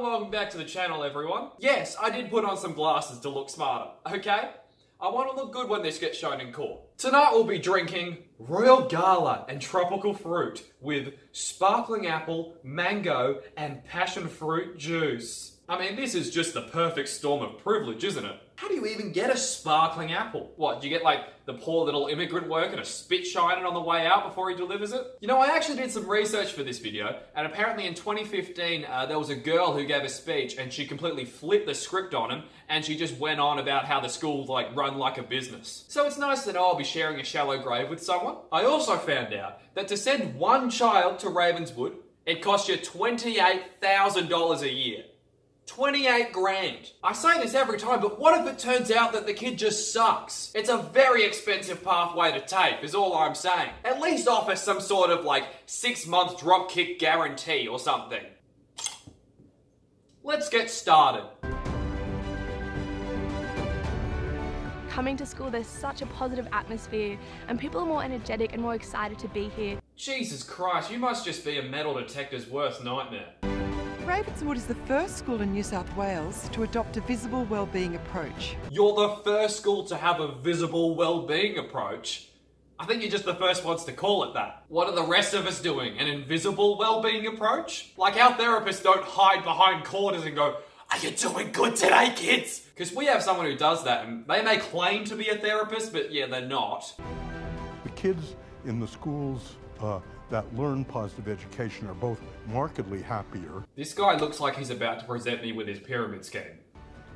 welcome back to the channel, everyone. Yes, I did put on some glasses to look smarter, okay? I want to look good when this gets shown in court. Tonight we'll be drinking Royal Gala and tropical fruit with sparkling apple, mango, and passion fruit juice. I mean, this is just the perfect storm of privilege, isn't it? How do you even get a sparkling apple? What, do you get like the poor little immigrant worker to spit shine it on the way out before he delivers it? You know, I actually did some research for this video, and apparently in 2015 there was a girl who gave a speech and she completely flipped the script on him, and she just went on about how the school like run like a business. So it's nice that I'll be sharing a shallow grave with someone. I also found out that to send one child to Ravenswood, it costs you $28,000 a year. 28 grand. I say this every time, but what if it turns out that the kid just sucks? It's a very expensive pathway to take, is all I'm saying. At least offer some sort of like 6-month dropkick guarantee or something. Let's get started. Coming to school, there's such a positive atmosphere and people are more energetic and more excited to be here. Jesus Christ, you must just be a metal detector's worst nightmare. Ravenswood is the first school in New South Wales to adopt a visible wellbeing approach. You're the first school to have a visible wellbeing approach? I think you're just the first ones to call it that. What are the rest of us doing? An invisible wellbeing approach? Like our therapists don't hide behind corners and go, "Are you doing good today, kids?" Because we have someone who does that, and they may claim to be a therapist, but yeah, they're not. The kids in the schools that learn positive education are both markedly happier. This guy looks like he's about to present me with his pyramid scheme.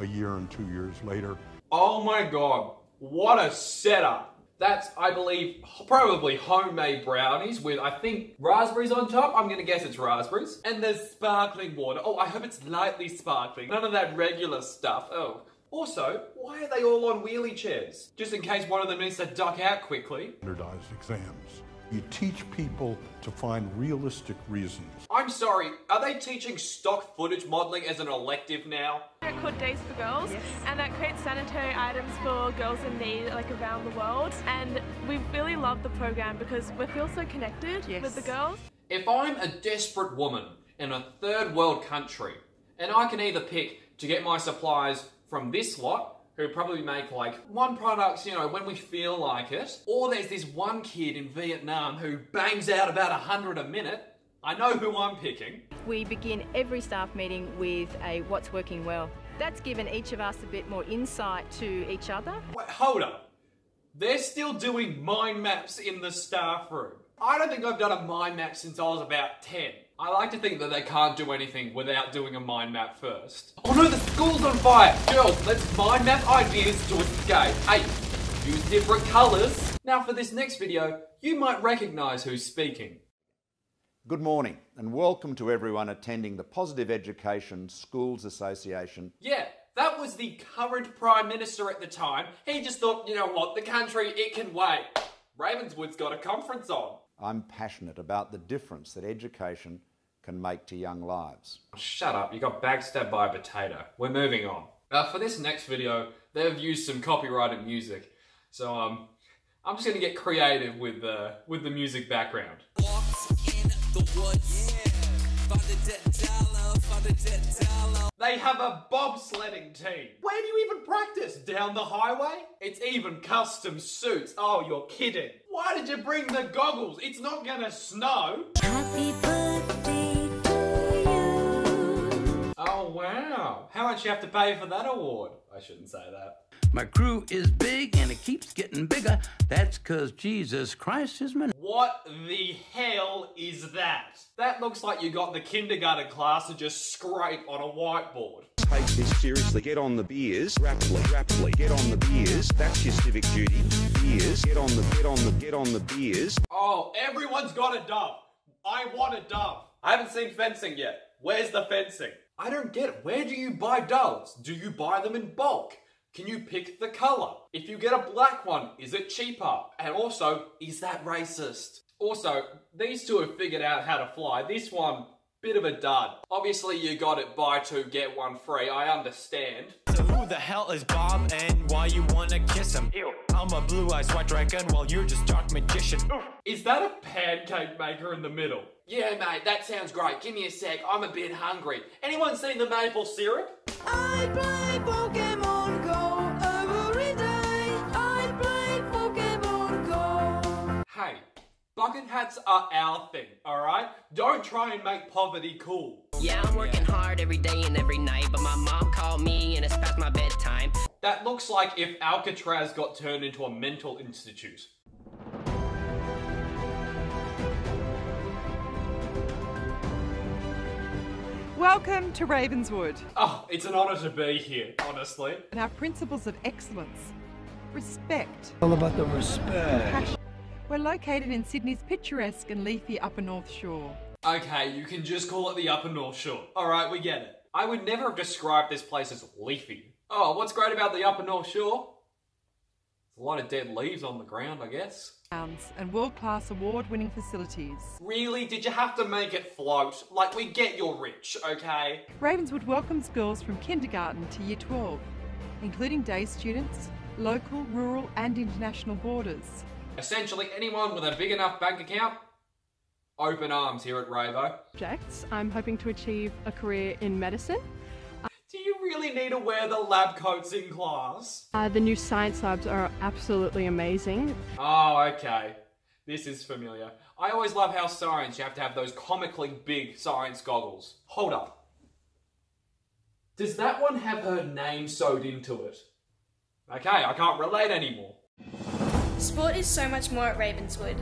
A year and 2 years later. Oh my God, what a setup. That's, I believe, probably homemade brownies with, I think, raspberries on top. I'm gonna guess it's raspberries. And there's sparkling water. Oh, I hope it's lightly sparkling. None of that regular stuff, oh. Also, why are they all on wheelie chairs? Just in case one of them needs to duck out quickly. Standardized exams. You teach people to find realistic reasons. I'm sorry, are they teaching stock footage modelling as an elective now? They're called Days for Girls, yes. And that creates sanitary items for girls in need like around the world. And we really love the program because we feel so connected, yes, with the girls. If I'm a desperate woman in a third world country, and I can either pick to get my supplies from this lot, who probably make like one product, you know, when we feel like it. Or there's this one kid in Vietnam who bangs out about 100 a minute. I know who I'm picking. We begin every staff meeting with a what's working well. That's given each of us a bit more insight to each other. Wait, hold up. They're still doing mind maps in the staff room. I don't think I've done a mind map since I was about 10. I like to think that they can't do anything without doing a mind map first. Oh no, the school's on fire! Girls, let's mind map ideas to escape. Hey, use different colours. Now for this next video, you might recognise who's speaking. Good morning, and welcome to everyone attending the Positive Education Schools Association. Yeah, that was the current Prime Minister at the time. He just thought, you know what, the country, it can wait. Ravenswood's got a conference on. I'm passionate about the difference that education can make to young lives. Shut up, you got backstabbed by a potato. We're moving on. For this next video, they've used some copyrighted music. So I'm just gonna get creative with the music background. Walked in the woods, yeah. Find the dead dollar, find the dead dollar. They have a bobsledding team. Where do you even practice? Down the highway? It's even custom suits. Oh, you're kidding. Why did you bring the goggles? It's not gonna snow. Happy birthday to you. Oh, wow. How much you have to pay for that award? I shouldn't say that. My crew is big and it keeps getting bigger. That's because Jesus Christ is my... What the hell is that? That looks like you got the kindergarten class to just scrape on a whiteboard. Take this seriously. Get on the beers. Rapidly, rapidly. Get on the beers. That's your civic duty. Beers. Get on the beers. Oh, everyone's got a dove. I want a dove. I haven't seen fencing yet. Where's the fencing? I don't get it. Where do you buy doves? Do you buy them in bulk? Can you pick the colour? If you get a black one, is it cheaper? And also, is that racist? Also, these two have figured out how to fly. This one, bit of a dud. Obviously you got it buy two, get one free, I understand. So who the hell is Bob and why you wanna kiss him? Ew. I'm a blue-eyed white dragon while you're just dark magician. Oof. Is that a pancake maker in the middle? Yeah, mate, that sounds great. Give me a sec, I'm a bit hungry. Anyone seen the maple syrup? I play Pokemon Go every day. I play Pokemon Go. Hey, bucket hats are our thing, alright? Don't try and make poverty cool. Yeah, I'm working hard every day and every night, but my mom called me and it's past my bedtime. That looks like if Alcatraz got turned into a mental institute. Welcome to Ravenswood. Oh, it's an honour to be here, honestly. And our principles of excellence. Respect. All about the respect. We're located in Sydney's picturesque and leafy Upper North Shore. Okay, you can just call it the Upper North Shore. Alright, we get it. I would never have described this place as leafy. Oh, what's great about the Upper North Shore? There's a lot of dead leaves on the ground, I guess. And world-class award-winning facilities. Really? Did you have to make it float? Like, we get you're rich, okay? Ravenswood welcomes girls from kindergarten to Year 12, including day students, local, rural and international borders. Essentially, anyone with a big enough bank account, open arms here at Ravo. I'm hoping to achieve a career in medicine. Do you really need to wear the lab coats in class? The new science labs are absolutely amazing. Oh, okay. This is familiar. I always love how science, you have to have those comically big science goggles. Hold up. Does that one have her name sewed into it? Okay, I can't relate anymore. Sport is so much more at Ravenswood.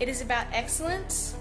It is about excellence,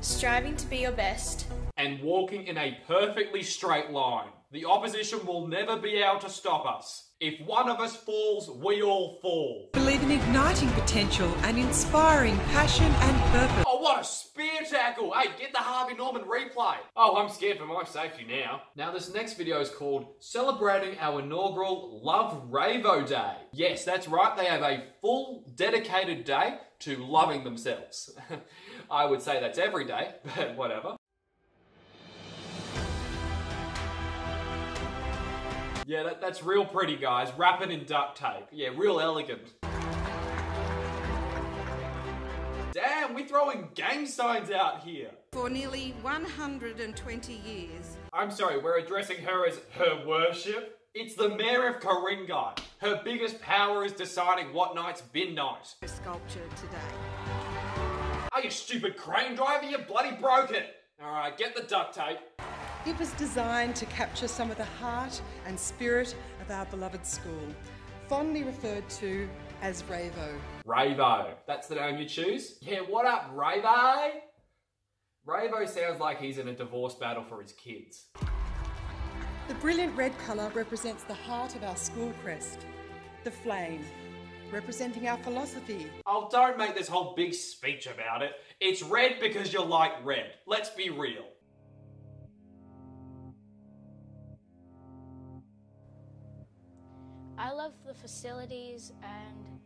striving to be your best, and walking in a perfectly straight line. The opposition will never be able to stop us. If one of us falls, we all fall. Believe in igniting potential and inspiring passion and purpose. Oh, what a spear tackle! Hey, get the Harvey Norman replay. Oh, I'm scared for my safety now. Now, this next video is called Celebrating Our Inaugural Love Ravo Day. Yes, that's right. They have a full dedicated day to loving themselves. I would say that's every day, but whatever. Yeah, that's real pretty, guys. Wrap it in duct tape. Yeah, real elegant. Damn, we're throwing gang signs out here. For nearly 120 years. I'm sorry, we're addressing her as her worship? It's the mayor of Coringai. Her biggest power is deciding what night's bin night. Sculpture today. Oh, you stupid crane driver, you bloody broke it. All right, get the duct tape. It was designed to capture some of the heart and spirit of our beloved school, fondly referred to as Ravo. Ravo, that's the name you choose? Yeah, what up, Ravo? Ravo sounds like he's in a divorce battle for his kids. The brilliant red colour represents the heart of our school crest, the flame, representing our philosophy. Oh, don't make this whole big speech about it. It's red because you like red. Let's be real. I love the facilities and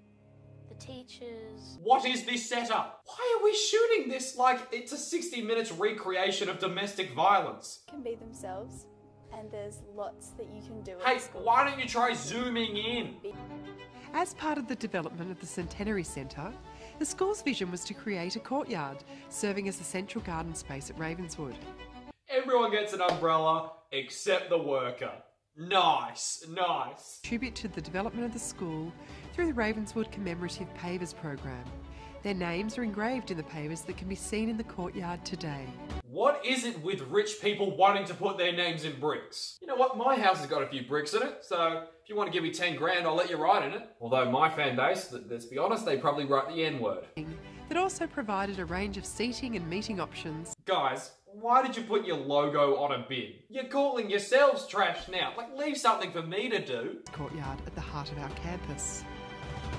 the teachers. What is this setup? Why are we shooting this like it's a 60 Minutes recreation of domestic violence? Can be themselves, and there's lots that you can do at school. Hey, why don't you try zooming in? As part of the development of the Centenary Centre, the school's vision was to create a courtyard, serving as a central garden space at Ravenswood. Everyone gets an umbrella, except the worker. Nice, nice. Tribute to the development of the school through the Ravenswood Commemorative Pavers program. Their names are engraved in the pavers that can be seen in the courtyard today. What is it with rich people wanting to put their names in bricks? You know what, my house has got a few bricks in it, so if you want to give me 10 grand, I'll let you write in it. Although my fan base, let's be honest, they probably write the N-word. That also provided a range of seating and meeting options. Guys, why did you put your logo on a bin? You're calling yourselves trash now. Like, leave something for me to do. Courtyard at the heart of our campus.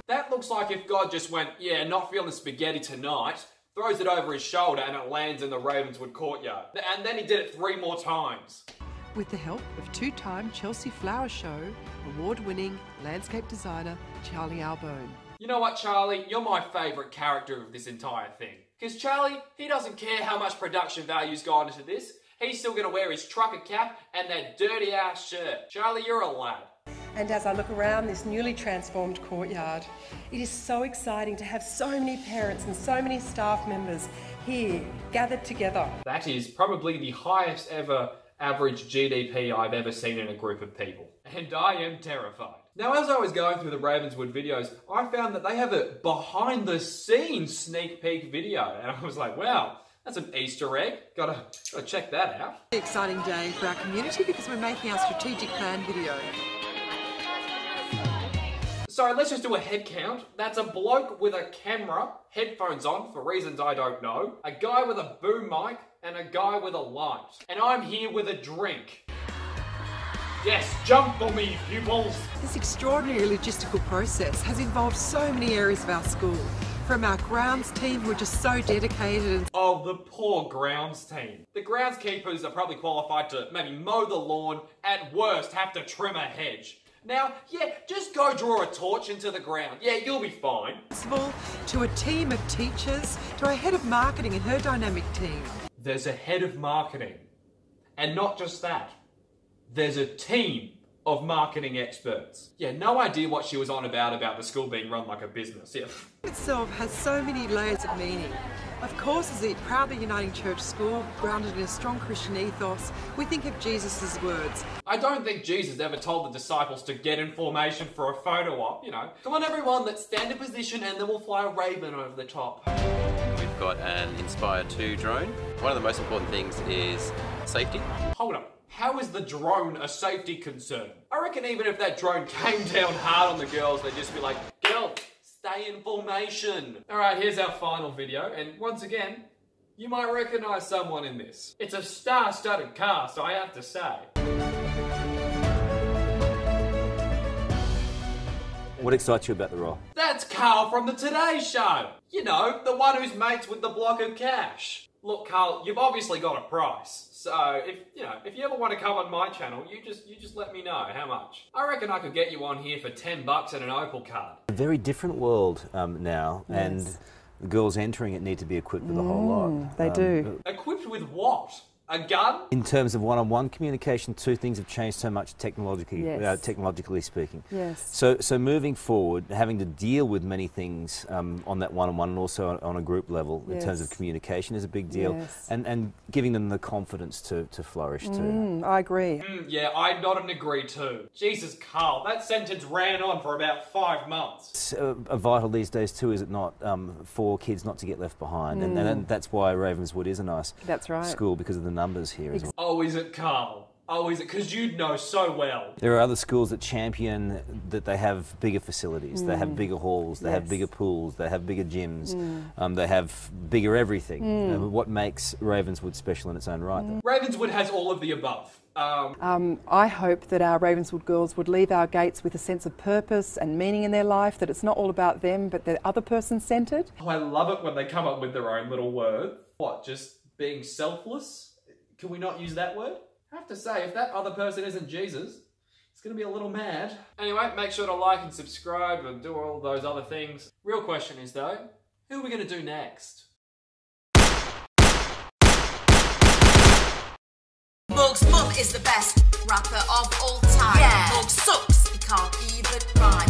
That looks like if God just went, yeah, not feeling spaghetti tonight, throws it over his shoulder and it lands in the Ravenswood courtyard. And then he did it 3 more times. With the help of 2-time Chelsea Flower Show, award-winning landscape designer Charlie Albone. You know what, Charlie? You're my favourite character of this entire thing. Because Charlie, he doesn't care how much production value's gone into this. He's still gonna wear his trucker cap and that dirty ass shirt. Charlie, you're a lad. And as I look around this newly transformed courtyard, it is so exciting to have so many parents and so many staff members here gathered together. That is probably the highest ever average GDP I've ever seen in a group of people. And I am terrified. Now, as I was going through the Ravenswood videos, I found that they have a behind the scenes sneak peek video. And I was like, wow. That's an Easter egg. Gotta check that out. It's an exciting day for our community because we're making our strategic plan video. So let's just do a head count. That's a bloke with a camera, headphones on for reasons I don't know, a guy with a boom mic, and a guy with a light. And I'm here with a drink. Yes, jump for me, pupils! This extraordinary logistical process has involved so many areas of our school. From our grounds team, who are just so dedicated. Oh, the poor grounds team. The groundskeepers are probably qualified to maybe mow the lawn, at worst have to trim a hedge. Now, yeah, just go draw a torch into the ground. Yeah, you'll be fine. To a team of teachers, to our head of marketing and her dynamic team. There's a head of marketing. And not just that. There's a team of marketing experts. Yeah, no idea what she was on about the school being run like a business, yeah. Itself has so many layers of meaning. Of course, as a proudly Uniting Church school, grounded in a strong Christian ethos, we think of Jesus' words. I don't think Jesus ever told the disciples to get in formation for a photo op, you know. Come on everyone, let's stand in position and then we'll fly a raven over the top. We've got an Inspire 2 drone. One of the most important things is safety. Hold up. How is the drone a safety concern? I reckon even if that drone came down hard on the girls, they'd just be like, girls, stay in formation. All right, here's our final video. And once again, you might recognize someone in this. It's a star-studded cast, I have to say. What excites you about the role? That's Carl from the Today Show. You know, the one who's mates with the block of cash. Look, Carl, you've obviously got a price. So if you ever want to come on my channel, you just let me know how much. I reckon I could get you on here for $10 and an Opal card. A very different world now, yes. And the girls entering it need to be equipped with a whole lot. They do. Equipped with what? A gun? In terms of one-on-one communication, two things have changed so much technologically, yes. Technologically speaking. Yes. So moving forward, having to deal with many things on that one-on-one and also on a group level, yes. In terms of communication is a big deal. Yes. And giving them the confidence to flourish too. I agree. Yeah, I nod and agree too. Jesus, Carl, that sentence ran on for about 5 months. It's vital these days too, is it not, for kids not to get left behind. And that's why Ravenswood is a nice school, because of the numbers here as well. Oh, is it, Carl? Oh, is it? Because you'd know so well. There are other schools that champion that they have bigger facilities, they have bigger halls, they have bigger pools, they have bigger gyms, they have bigger everything. What makes Ravenswood special in its own right, though? Ravenswood has all of the above. I hope that our Ravenswood girls would leave our gates with a sense of purpose and meaning in their life, that it's not all about them, but they're other person-centred. Oh, I love it when they come up with their own little word. What, just being selfless? Can we not use that word? I have to say, if that other person isn't Jesus, it's gonna be a little mad. Anyway, make sure to like and subscribe and do all those other things. Real question is though, who are we gonna do next? Morg's Mook is the best rapper of all time. Yeah. Morg sucks, he can't even rhyme.